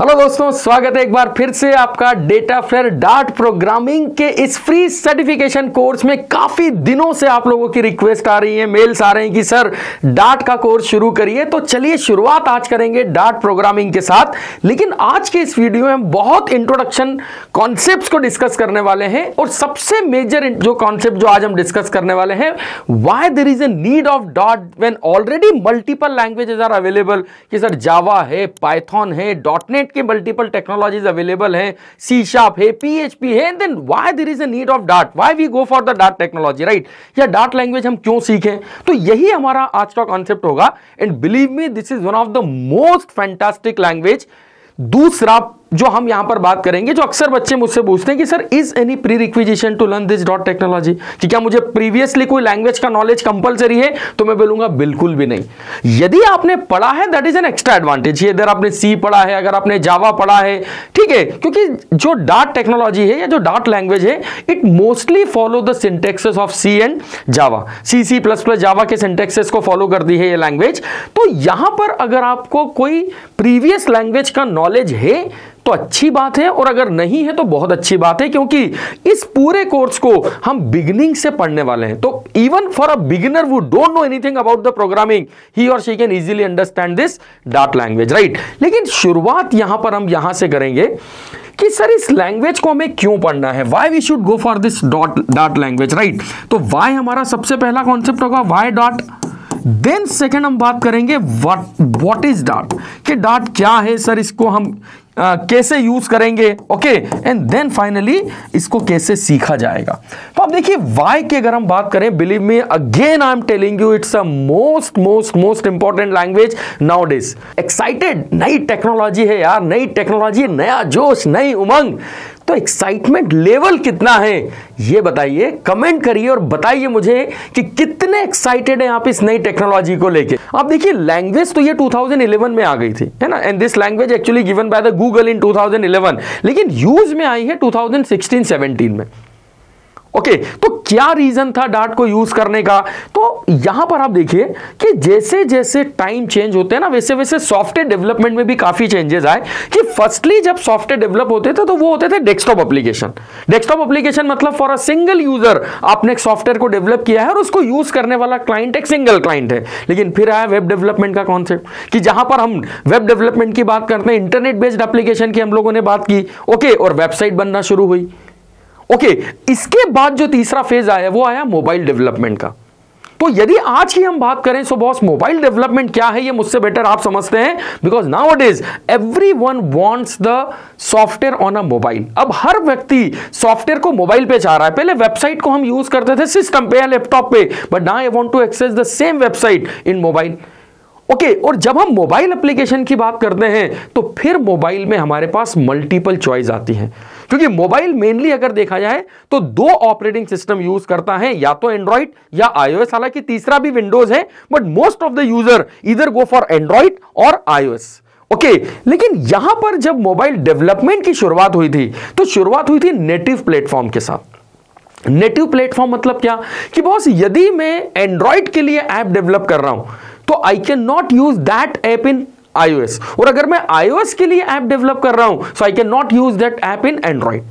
Hello दोस्तों, स्वागत है एक बार फिर से आपका डेटाफ्लेयर डार्ट प्रोग्रामिंग के इस फ्री सर्टिफिकेशन कोर्स में। काफ़ी दिनों से आप लोगों की रिक्वेस्ट आ रही है, मेल्स आ रहे हैं कि सर डार्ट का कोर्स शुरू करिए। तो चलिए शुरुआत आज करेंगे डार्ट प्रोग्रामिंग के साथ। लेकिन आज के इस वीडियो में हम बहुत इंट्रोडक्शन कॉन्सेप्ट को डिस्कस करने वाले हैं और सबसे मेजर जो कॉन्सेप्ट जो आज हम डिस्कस करने वाले हैं, why there is a need of Dart when already multiple languages are available. कि सर जावा है, पाइथन है, .NET के मल्टीपल टेक्नोलॉजीज अवेलेबल हैं, सी शार्प है, PHP है, then why there is a need of Dart, why we go for the Dart technology, right? या Dart language हम क्यों सीखें? तो यही हमारा आज का कॉन्सेप्ट होगा। And believe me, this is one of the most fantastic language. दूसरा जो हम यहां पर बात करेंगे, जो अक्सर बच्चे मुझसे पूछते हैं कि sir is any pre requisition to learn this dot technology, कि क्या मुझे प्रीवियसली कोई लैंग्वेज का नॉलेज कंपलसरी है? तो मैं बोलूंगा बिल्कुल भी नहीं। यदि आपने पढ़ा है that is an extra advantage. अगर आपने सी पढ़ा है, अगर आपने जावा पढ़ा है, ठीक है, क्योंकि जो डार्ट टेक्नोलॉजी है या जो डार्ट लैंग्वेज है, it mostly follow the syntaxes of C and Java. C++, Java के सिंटेक्सेस को फॉलो करती है ये लैंग्वेज। तो यहां पर अगर आपको कोई प्रीवियस लैंग्वेज का नॉलेज है तो अच्छी बात है, और अगर नहीं है तो बहुत अच्छी बात है, क्योंकि इस पूरे कोर्स को हम बिगिनिंग से पढ़ने वाले हैं। तो even for a beginner who don't know anything about the programming, he और she can easily understand this Dart language, right? लेकिन शुरुआत यहां पर हम यहां से करेंगे कि सर इस लैंग्वेज को हमें क्यों पढ़ना है, why we should go for this Dart language, right? तो वाई हमारा सबसे पहला कॉन्सेप्ट होगा, वाई डार्ट। देन सेकेंड हम बात करेंगे व्हाट इज डार्ट, कि डार्ट क्या है सर, इसको हम कैसे यूज करेंगे, ओके? एंड देन फाइनली इसको कैसे सीखा जाएगा। तो आप देखिए वाई की अगर हम बात करें, believe me again I am telling you, it's a most most most important language nowadays. Excited, नई टेक्नोलॉजी है यार, नई टेक्नोलॉजी, नया जोश, नई उमंग। तो एक्साइटमेंट लेवल कितना है ये बताइए, कमेंट करिए और बताइए मुझे कि कितने एक्साइटेड हैं आप इस नई टेक्नोलॉजी को लेके। आप देखिए लैंग्वेज तो ये 2011 में आ गई थी, है ना, and this language actually given by the Google in 2011, लेकिन यूज में आई है 2016-17 में, ओके। तो क्या रीजन था डार्ट को यूज करने का? तो यहां पर आप देखिए कि जैसे जैसे टाइम चेंज होते हैं ना, वैसे वैसे सॉफ्टवेयर डेवलपमेंट में भी काफी चेंजेस आए। कि फर्स्टली जब सॉफ्टवेयर डेवलप होते थे तो वो होते थे डेस्कटॉप एप्लीकेशन। डेस्कटॉप एप्लीकेशन मतलब फॉर अ सिंगल यूजर आपने एक सॉफ्टवेयर को डेवलप किया है और उसको यूज करने वाला क्लाइंट एक सिंगल क्लाइंट है। लेकिन फिर आया वेब डेवलपमेंट का कॉन्सेप्ट, कि जहां पर हम वेब डेवलपमेंट की बात करते हैं, इंटरनेट बेस्ड एप्लीकेशन की हम लोगों ने बात की, ओके, और वेबसाइट बनना शुरू हुई, ओके। इसके बाद जो तीसरा फेज आया वो आया मोबाइल डेवलपमेंट का। तो यदि आज की हम बात करें, सो बॉस मोबाइल डेवलपमेंट क्या है ये मुझसे बेटर आप समझते हैं, because now it is every one wants the software on a mobile. अब हर व्यक्ति सॉफ्टवेयर को मोबाइल पे चाह रहा है। पहले वेबसाइट को हम यूज करते थे सिस्टम पे या लैपटॉप पे, but now I want to access the same website in mobile, okay. और जब हम मोबाइल एप्लीकेशन की बात करते हैं तो फिर मोबाइल में हमारे पास मल्टीपल चॉइस आती हैं, क्योंकि मोबाइल मेनली अगर देखा जाए तो दो ऑपरेटिंग सिस्टम यूज करता है, या तो एंड्रॉइड या iOS। हालांकि तीसरा भी विंडोज है, but most of the user इधर गो फॉर एंड्रॉइड और iOS, ओके। लेकिन यहां पर जब मोबाइल डेवलपमेंट की शुरुआत हुई थी तो शुरुआत हुई थी नेटिव प्लेटफॉर्म के साथ। नेटिव प्लेटफॉर्म मतलब क्या, कि बॉस यदि मैं एंड्रॉइड के लिए ऐप डेवलप कर रहा हूं तो I can not use that app in iOS, और अगर मैं iOS के लिए ऐप डेवलप कर रहा हूं so I can not use that app in Android.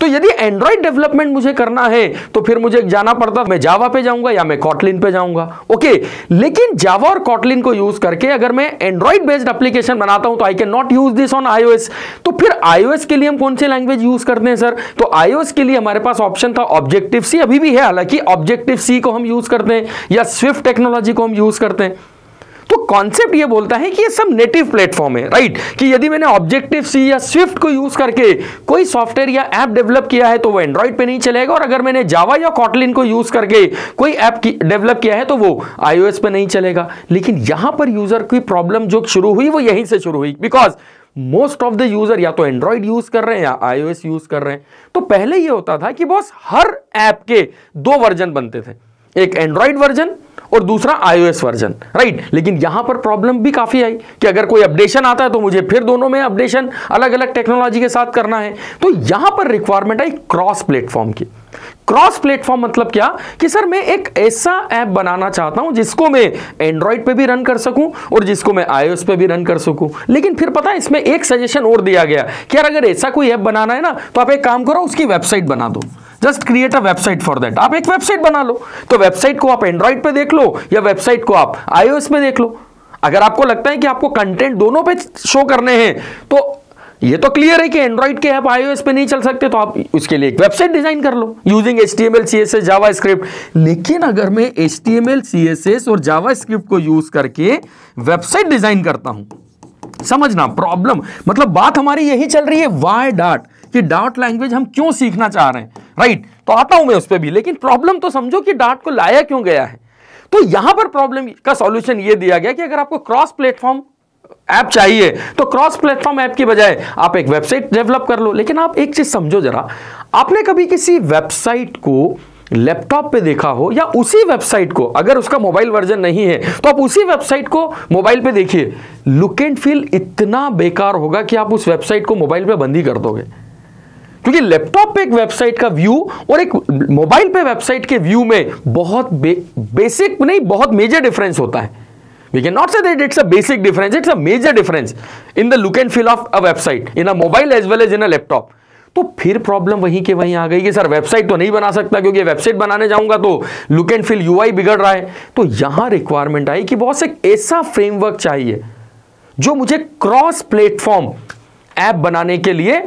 तो यदि एंड्रॉइड डेवलपमेंट मुझे करना है तो फिर मुझे जाना पड़ता, मैं जावा पे जाऊंगा या मैं Kotlin पे जाऊंगा, ओके। लेकिन जावा और Kotlin को यूज करके अगर मैं एंड्रॉइड बेस्ड एप्लीकेशन बनाता हूं तो I can not use this on iOS। तो फिर iOS के लिए हम कौन से लैंग्वेज यूज करते हैं सर? तो iOS के लिए हमारे पास ऑप्शन था ऑब्जेक्टिव सी, अभी भी है हालांकि, ऑब्जेक्टिव सी को हम यूज करते हैं, या स्विफ्ट टेक्नोलॉजी को हम यूज करते हैं। तो कॉन्सेप्ट ये बोलता है कि ये सब नेटिव प्लेटफॉर्म है, राइट? कि यदि मैंने ऑब्जेक्टिव सी या स्विफ्ट को यूज करके कोई सॉफ्टवेयर या ऐप डेवलप किया है तो वो एंड्रॉइड पे नहीं चलेगा, और अगर मैंने जावा या Kotlin को यूज करके कोई ऐप डेवलप किया है तो वो iOS पे नहीं चलेगा। लेकिन यहां पर यूजर की प्रॉब्लम जो शुरू हुई वो यहीं से शुरू हुई, because most of the user या तो एंड्रॉइड यूज कर रहे हैं या iOS यूज कर रहे हैं। तो पहले ये होता था कि बॉस हर ऐप के दो वर्जन बनते थे, एक एंड्रॉइड वर्जन और दूसरा iOS वर्जन, राइट। लेकिन यहां पर प्रॉब्लम भी काफी आई कि अगर कोई अपडेशन आता है तो मुझे फिर दोनों में अपडेशन अलग अलग टेक्नोलॉजी के साथ करना है। तो यहां पर रिक्वायरमेंट आई क्रॉस प्लेटफॉर्म की। क्रॉस प्लेटफॉर्म मतलब क्या कि सर मैं एक ऐसा ऐप बनाना चाहता हूं जिसको मैं एंड्रॉइड पे भी रन कर सकूं और जिसको मैं iOS पे भी रन कर सकूं। लेकिन फिर पता है इसमें एक सजेशन और दिया गया कि यार अगर ऐसा कोई ऐप बनाना है ना तो आप एक काम करो उसकी वेबसाइट बना दो, just create a website for that. आप एक वेबसाइट बना लो, तो वेबसाइट को आप एंड्रॉइड पे देख लो या वेबसाइट को आप iOS पे देख लो। अगर आपको लगता है कि आपको कंटेंट दोनों पे शो करने हैं तो ये तो क्लियर है कि एंड्रॉइड के ऐप iOS पे नहीं चल सकते, तो आप उसके लिए एक वेबसाइट डिजाइन कर लो यूजिंग HTML, CSS, जावास्क्रिप्ट। लेकिन अगर मैं HTML, CSS और जावास्क्रिप्ट को यूज करके वेबसाइट डिजाइन करता हूं, समझना प्रॉब्लम, मतलब बात हमारी यही चल रही है वाई डार्ट, कि डार्ट लैंग्वेज हम क्यों सीखना चाह रहे हैं, राइट। तो आता हूं मैं उस पर भी, लेकिन प्रॉब्लम तो समझो कि डार्ट को लाया क्यों गया है। तो यहां पर प्रॉब्लम का सॉल्यूशन ये दिया गया कि अगर आपको क्रॉस प्लेटफॉर्म ऐप चाहिए तो क्रॉस प्लेटफॉर्म ऐप की बजाय आप एक वेबसाइट डेवलप कर लो। लेकिन आप एक चीज समझो जरा, आपने कभी किसी वेबसाइट को लैपटॉप पे देखा हो या उसी वेबसाइट को, अगर उसका मोबाइल वर्जन नहीं है तो आप उसी वेबसाइट को मोबाइल पे देखिए, लुक एंड फील इतना बेकार होगा कि आप उस वेबसाइट को मोबाइल पे बंद ही कर दोगे। क्योंकि लैपटॉप पे एक वेबसाइट का व्यू और एक मोबाइल पे वेबसाइट के व्यू में बहुत बेसिक नहीं, बहुत मेजर डिफरेंस होता है। We cannot say that it's a basic difference, it's a major difference in the look and feel of a website, in a mobile as well as in a laptop. तो फिर problem वहीं के वहीं आ गई कि sir website तो नहीं बना सकता क्योंकि वेबसाइट बनाने जाऊंगा तो लुक एंड फील यूआई बिगड़ रहा है। तो यहां रिक्वायरमेंट आई कि बहुत से ऐसा फ्रेमवर्क चाहिए जो मुझे क्रॉस प्लेटफॉर्म ऐप बनाने के लिए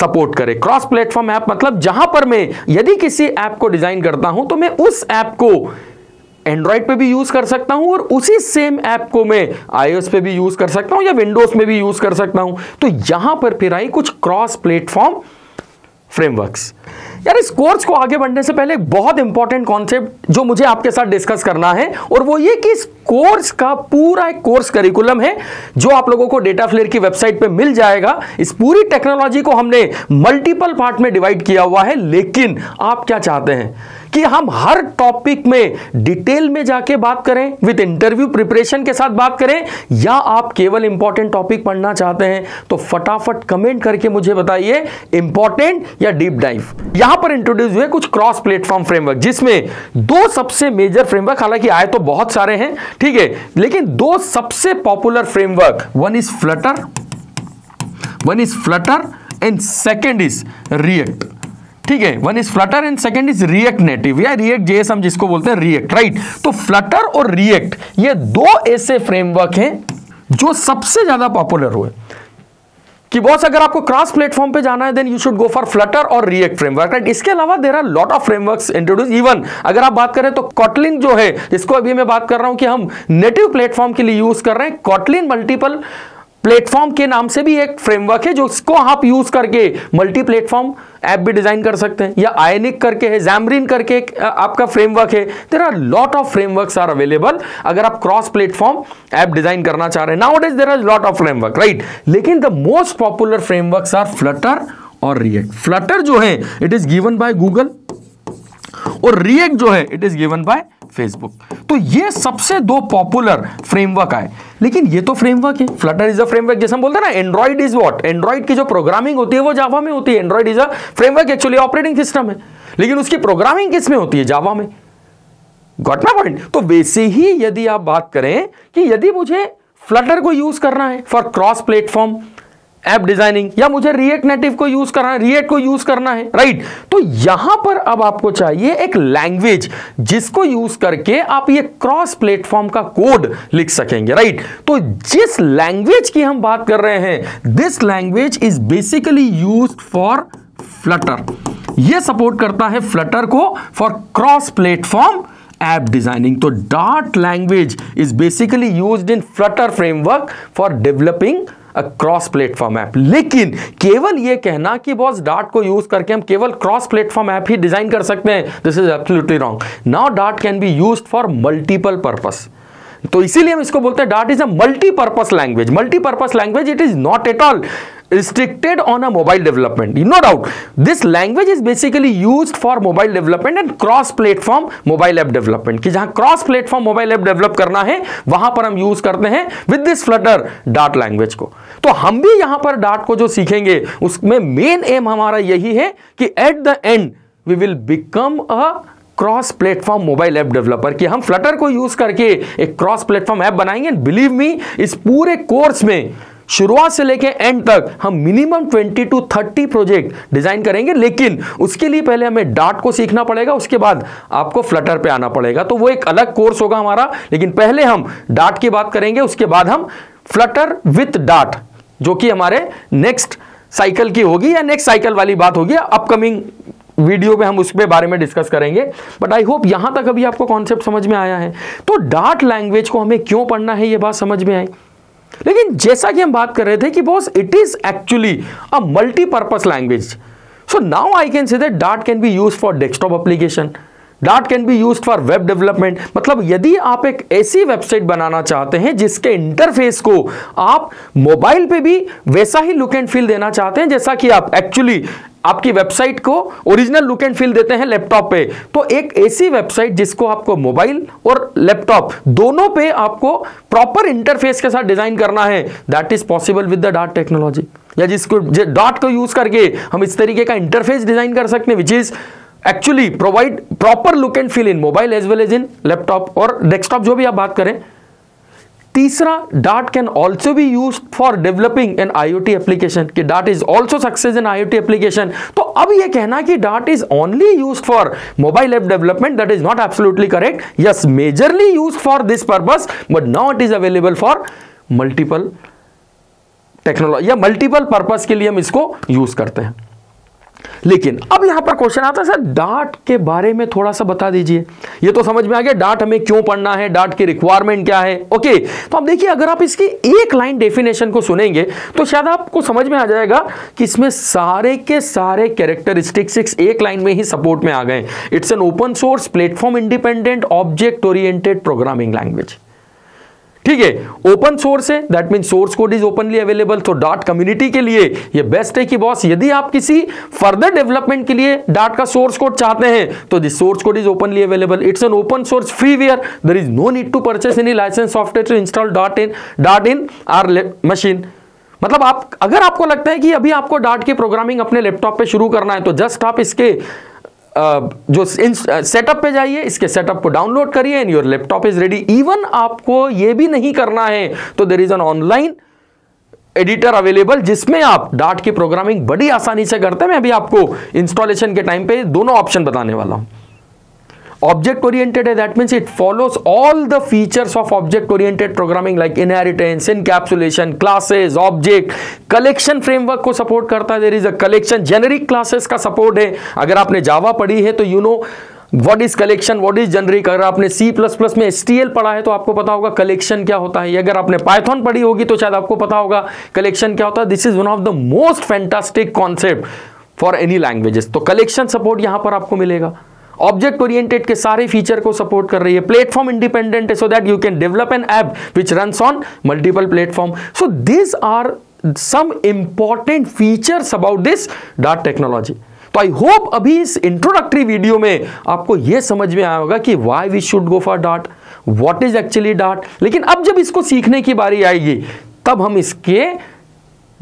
सपोर्ट करे। क्रॉस प्लेटफॉर्म ऐप मतलब जहां पर मैं यदि किसी ऐप को डिजाइन करता हूं तो मैं उस ऐप को एंड्रॉइड पे भी यूज कर सकता हूं और उसी सेम ऐप को मैं iOS पे भी यूज कर सकता हूं या विंडोज में भी यूज कर सकता हूं। तो यहां पर फिर आई कुछ क्रॉस प्लेटफॉर्म फ्रेमवर्क्स। यार इस कोर्स को आगे बढ़ने से पहले बहुत इंपॉर्टेंट कॉन्सेप्ट जो मुझे आपके साथ डिस्कस करना है, और वो ये कि इस कोर्स का पूरा एक कोर्स करिकुलम है जो आप लोगों को डेटाफ्लेयर की वेबसाइट पे मिल जाएगा। इस पूरी टेक्नोलॉजी को हमने मल्टीपल पार्ट में डिवाइड किया हुआ है। लेकिन आप क्या चाहते हैं कि हम हर टॉपिक में डिटेल में जाके बात करें, विद इंटरव्यू प्रिपरेशन के साथ बात करें, या आप केवल इंपॉर्टेंट टॉपिक पढ़ना चाहते हैं? तो फटाफट कमेंट करके मुझे बताइए इंपॉर्टेंट या डीप डाइव। यहां पर इंट्रोड्यूस हुए कुछ क्रॉस प्लेटफॉर्म फ्रेमवर्क, जिसमें दो सबसे मेजर फ्रेमवर्क, हालांकि आए तो बहुत सारे हैं, ठीक है, लेकिन दो सबसे popular framework, one is Flutter and second is React, ठीक है। One is Flutter and second is React native या रिएक्ट जेएस हम जिसको बोलते हैं, रिएक्ट, राइट। तो फ्लटर और रिएक्ट ये दो ऐसे फ्रेमवर्क हैं जो सबसे ज्यादा पॉपुलर हुए कि बॉस अगर आपको क्रॉस प्लेटफॉर्म पे जाना है then you should go for Flutter और रिएक्ट फ्रेमवर्क, राइट। इसके अलावा there are lot of frameworks introduce. Even अगर आप बात करें तो Kotlin जो है, जिसको अभी मैं बात कर रहा हूं कि हम नेटिव प्लेटफॉर्म के लिए यूज कर रहे हैं, Kotlin मल्टीपल प्लेटफॉर्म के नाम से भी एक फ्रेमवर्क है जो इसको आप यूज करके मल्टी प्लेटफॉर्म ऐप भी डिजाइन कर सकते हैं, या आयोनिक करके है, जैमरिन करके एक आपका फ्रेमवर्क है। There are lot of frameworks are available अगर आप क्रॉस प्लेटफॉर्म ऐप डिजाइन करना चाह रहे हैं। Nowadays there are lot of framework, right. लेकिन the most popular frameworks are Flutter और रिएक्ट। फ्लटर जो है it is given by Google और रिएक्ट जो है it is given by Facebook. तो ये सबसे दो पॉपुलर फ्रेमवर्क आए। लेकिन ये तो फ्रेमवर्क है, फ्लटर इज अ फ्रेमवर्क, जैसे हम बोलते हैं ना एंड्रॉइड इज व्हाट, एंड्रॉइड की जो प्रोग्रामिंग होती है वो जावा में होती है। Android is a framework, actually operating system है, लेकिन उसकी प्रोग्रामिंग किस में होती है? जावा में। Got my point. तो वैसे ही यदि आप बात करें कि यदि मुझे फ्लटर को यूज करना है for cross platform app designing, या मुझे रिएक्ट नेटिव को यूज करना है, रिएक्ट को यूज करना है, राइट। तो यहां पर अब आपको चाहिए एक लैंग्वेज जिसको यूज करके आप ये क्रॉस प्लेटफॉर्म का कोड लिख सकेंगे, राइट। तो जिस लैंग्वेज की हम बात कर रहे हैं, this language is basically used for Flutter. ये सपोर्ट करता है फ्लटर को for cross platform app designing. तो Dart language is basically used in Flutter framework for developing cross platform app. लेकिन केवल यह कहना कि बॉस डार्ट को यूज करके हम केवल क्रॉस प्लेटफॉर्म ऐप ही डिजाइन कर सकते हैं, this is absolutely wrong. Now Dart can be used for multiple purpose. तो इसीलिए हम इसको बोलते हैं Dart is a multipurpose language. Multipurpose language it is not at all restricted on a mobile development. No doubt, this language is basically used for mobile development and cross-platform mobile app development. कि जहाँ cross-platform mobile app develop करना है, वहाँ पर हम use करते हैं with this Flutter Dart language को. तो हम भी यहाँ पर Dart को जो सीखेंगे, उसमें main aim हमारा यही है कि at the end we will become a cross platform mobile app developer, कि हम फ्लटर को यूज करके एक क्रॉस प्लेटफॉर्म ऐप बनाएंगे। एंड बिलीव मी, इस पूरे कोर्स में शुरुआत से लेके एंड तक हम मिनिमम 20 to 30 प्रोजेक्ट डिजाइन करेंगे, लेकिन उसके लिए पहले हमें डार्ट को सीखना पड़ेगा, उसके बाद आपको फ्लटर पे आना पड़ेगा। तो वो एक अलग कोर्स होगा हमारा, लेकिन पहले हम डार्ट की बात करेंगे, उसके बाद हम फ्लटर विथ डार्ट, जो कि हमारे नेक्स्ट साइकिल की होगी या नेक्स्ट साइकिल वाली बात होगी, अपकमिंग वीडियो में हम उसके बारे में डिस्कस करेंगे। बट आई होप यहां तक अभी आपको कॉन्सेप्ट समझ में आया है। तो डार्ट लैंग्वेज को हमें क्यों पढ़ना है, ये बात समझ में आई। लेकिन जैसा कि हम बात कर रहे थे कि boss it is actually a multipurpose language. So now I can say that Dart can be used for desktop application, Dart can be used for web development. मतलब यदि आप एक ऐसी वेबसाइट बनाना चाहते हैं जिसके इंटरफेस को आप मोबाइल पे भी वैसा ही लुक एंड फील देना चाहते हैं जैसा कि आप एक्चुअली आपकी वेबसाइट को ओरिजिनल लुक एंड फील देते हैं लैपटॉप पे, तो एक ऐसी वेबसाइट जिसको आपको मोबाइल और लैपटॉप दोनों पे आपको प्रॉपर इंटरफेस के साथ डिजाइन करना है, that is possible with the Dart technology. या जिसको डार्ट को यूज करके हम इस तरीके का इंटरफेस डिजाइन कर सकते हैं which is actually provide proper look and feel in mobile as well as in laptop और डेस्कटॉप, जो भी आप बात करें। तीसरा, Dart can also be use for developing an IoT application, कि Dart is also success in IoT application. तो अब ये कहना कि Dart is only use for mobile app development, that is not absolutely correct. Yes, majorly use for this purpose, but now it is available for multiple technology या multiple purpose के लिए हम इसको यूज करते हैं। लेकिन अब यहां पर क्वेश्चन आता है, सर डार्ट के बारे में थोड़ा सा बता दीजिए। ये तो समझ में आ गया डार्ट हमें क्यों पढ़ना है, डार्ट की रिक्वायरमेंट क्या है। ओके, तो अब देखिए, अगर आप इसकी एक लाइन डेफिनेशन को सुनेंगे तो शायद आपको समझ में आ जाएगा कि इसमें सारे के सारे कैरेक्टरिस्टिक्स एक लाइन में ही सपोर्ट में आ गए। It's an open source platform independent object oriented programming language. ठीक है, ओपन सोर्स है, that mean source code is openly available. तो डार्ट कम्युनिटी के लिए ये बेस्ट है कि बॉस यदि आप किसी फर्दर डेवलपमेंट के लिए डार्ट का सोर्स कोड चाहते हैं तो this source code is openly available. It's an open source freeware, there is no need to purchase any license software to install Dart in our machine. मतलब आप, अगर आपको लगता है कि अभी आपको डार्ट की प्रोग्रामिंग अपने लैपटॉप पे शुरू करना है, तो जस्ट आप इसके जो सेटअप पे जाइए, इसके सेटअप को डाउनलोड करिए and your laptop is ready. Even आपको ये भी नहीं करना है तो there is an online editor available जिसमें आप डार्ट की प्रोग्रामिंग बड़ी आसानी से करते हैं। मैं अभी आपको इंस्टॉलेशन के टाइम पे दोनों ऑप्शन बताने वाला हूं। ऑब्जेक्ट ओरिएंटेड है, that means it follows all the features of object oriented programming like inheritance, encapsulation, classes, object, collection framework को सपोर्ट करता है। There is a collection, generic classes का सपोर्ट है। अगर आपने जावा पढ़ी है तो you know what is collection, what is generic. अगर आपने C++ में STL पढ़ा है तो आपको पता होगा कलेक्शन क्या होता है। अगर आपने पाइथन पढ़ी होगी तो शायद आपको पता होगा कलेक्शन क्या होता है। This is one of the most fantastic concept for any languages. तो कलेक्शन सपोर्ट यहां पर आपको मिलेगा। ऑब्जेक्ट ओरिएंटेड के सारे फीचर को सपोर्ट कर रही है। प्लेटफॉर्म इंडिपेंडेंट है, so that you can develop an app which runs on multiple platform. So this are some important features about this Dart technology. तो आई होप अभी इस इंट्रोडक्टरी वीडियो में आपको यह समझ में आया होगा कि why we should go for Dart, what is actually Dart. लेकिन अब जब इसको सीखने की बारी आएगी तब हम इसके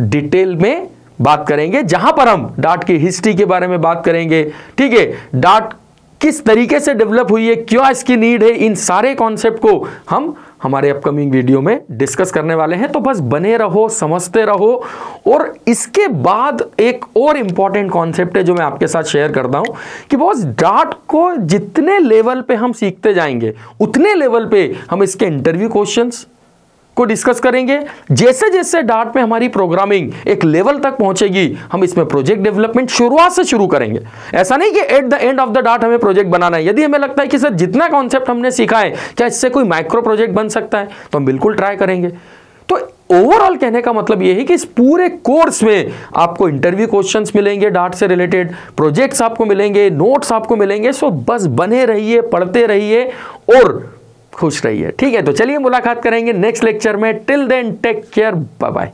डिटेल में बात करेंगे, जहां पर हम डार्ट की हिस्ट्री के बारे में बात करेंगे। ठीक है, डार्ट किस तरीके से डेवलप हुई है, क्यों इसकी नीड है, इन सारे कॉन्सेप्ट को हम हमारे अपकमिंग वीडियो में डिस्कस करने वाले हैं। तो बस बने रहो, समझते रहो। और इसके बाद एक और इंपॉर्टेंट कॉन्सेप्ट है जो मैं आपके साथ शेयर करता हूं कि बॉस डार्ट को जितने लेवल पे हम सीखते जाएंगे उतने लेवल पे हम इसके इंटरव्यू क्वेश्चंस को डिस्कस करेंगे। जैसे जैसे डार्ट में हमारी प्रोग्रामिंग एक लेवल तक पहुंचेगी हम इसमें प्रोजेक्ट डेवलपमेंट शुरुआत से शुरू करेंगे। ऐसा नहीं कि at the end of the Dart हमें प्रोजेक्ट बनाना है। यदि हमें लगता है कि सर जितना कॉन्सेप्ट हमने सीखा है क्या इससे कोई माइक्रो प्रोजेक्ट बन सकता है, तो हम बिल्कुल ट्राई करेंगे। तो ओवरऑल कहने का मतलब यह है कि इस पूरे कोर्स में आपको इंटरव्यू क्वेश्चंस मिलेंगे डार्ट से रिलेटेड, प्रोजेक्ट्स आपको मिलेंगे, नोट्स आपको मिलेंगे। सो बस बने रहिए, पढ़ते रहिए और खुश रहिए। ठीक है, तो चलिए मुलाकात करेंगे नेक्स्ट लेक्चर में। Till then take care, bye bye.